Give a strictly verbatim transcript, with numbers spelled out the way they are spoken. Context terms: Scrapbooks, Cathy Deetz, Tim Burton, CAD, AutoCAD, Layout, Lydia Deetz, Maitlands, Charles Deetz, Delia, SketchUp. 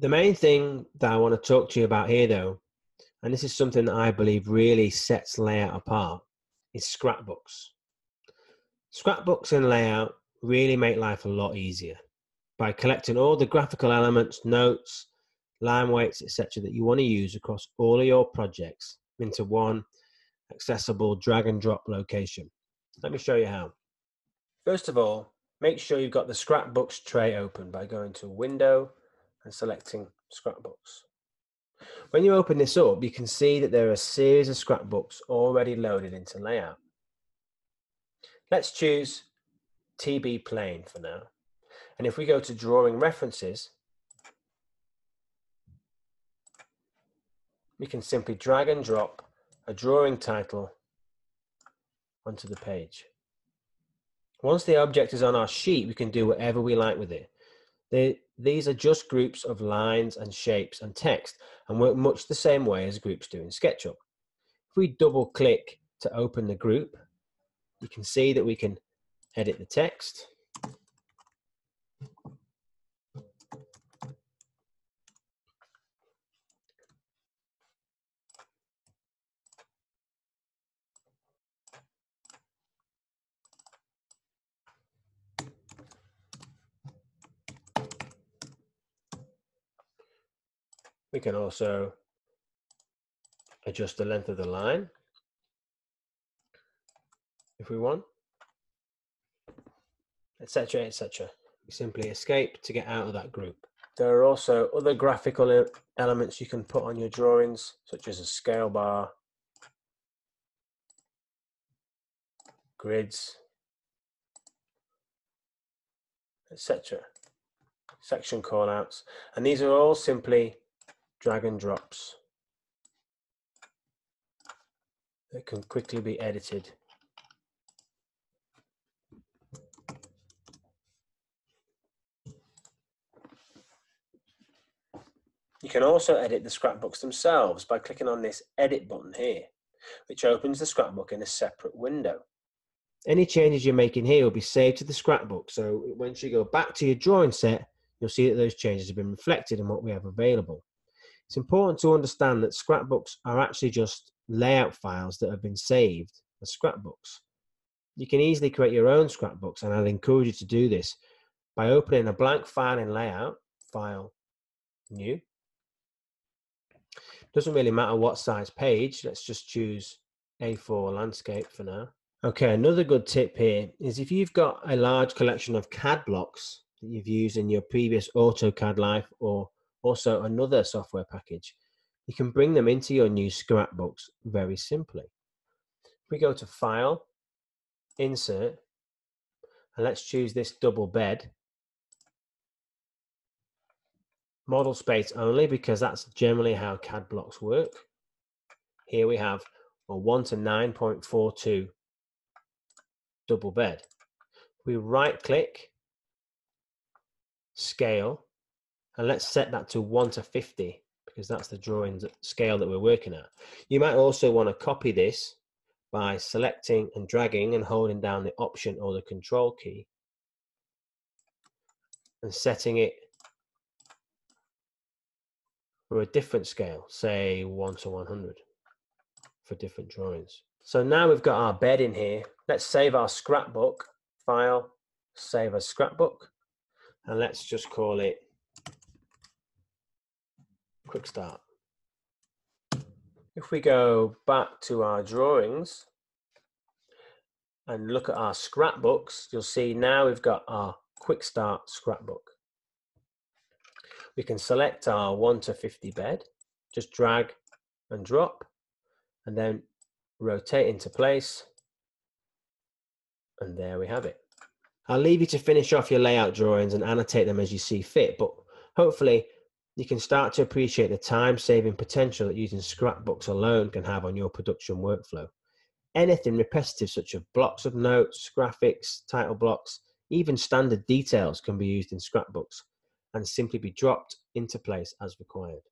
The main thing that I want to talk to you about here though, and this is something that I believe really sets layout apart, is scrapbooks. Scrapbooks and layout really make life a lot easier by collecting all the graphical elements, notes, line weights, et cetera that you want to use across all of your projects into one accessible drag and drop location. Let me show you how. First of all, make sure you've got the scrapbooks tray open by going to Window and selecting Scrapbooks. When you open this up, you can see that there are a series of scrapbooks already loaded into layout. Let's choose T B Plain for now. And if we go to Drawing References, we can simply drag and drop a drawing title onto the page. Once the object is on our sheet, we can do whatever we like with it. They, these are just groups of lines and shapes and text and work much the same way as groups do in SketchUp. If we double click to open the group, you can see that we can edit the text. We can also adjust the length of the line if we want, et cetera, et cetera. We simply escape to get out of that group. There are also other graphical elements you can put on your drawings, such as a scale bar, grids, et cetera, section callouts, and these are all simply drag and drops that can quickly be edited. You can also edit the scrapbooks themselves by clicking on this edit button here, which opens the scrapbook in a separate window. Any changes you're making here will be saved to the scrapbook, so once you go back to your drawing set, you'll see that those changes have been reflected in what we have available. It's important to understand that scrapbooks are actually just layout files that have been saved as scrapbooks. You can easily create your own scrapbooks, and I'll encourage you to do this by opening a blank file in Layout, File, New. Doesn't really matter what size page, let's just choose A four landscape for now. Okay, another good tip here is if you've got a large collection of C A D blocks that you've used in your previous AutoCAD life or also another software package, you can bring them into your new scrapbooks very simply. If we go to File, Insert, and let's choose this double bed. Model space only, because that's generally how C A D blocks work. Here we have a one to nine point four two double bed. We right click, Scale, and let's set that to one to fifty, because that's the drawing scale that we're working at. You might also want to copy this by selecting and dragging and holding down the Option or the Control key and setting it for a different scale, say one to one hundred for different drawings. So now we've got our bed in here. Let's save our scrapbook, File, Save as Scrapbook, and let's just call it Quick Start. If we go back to our drawings and look at our scrapbooks, you'll see now we've got our Quick Start scrapbook. We can select our one to fifty bed, just drag and drop, and then rotate into place, and there we have it. I'll leave you to finish off your layout drawings and annotate them as you see fit, but hopefully you can start to appreciate the time-saving potential that using scrapbooks alone can have on your production workflow. Anything repetitive, such as blocks of notes, graphics, title blocks, even standard details can be used in scrapbooks and simply be dropped into place as required.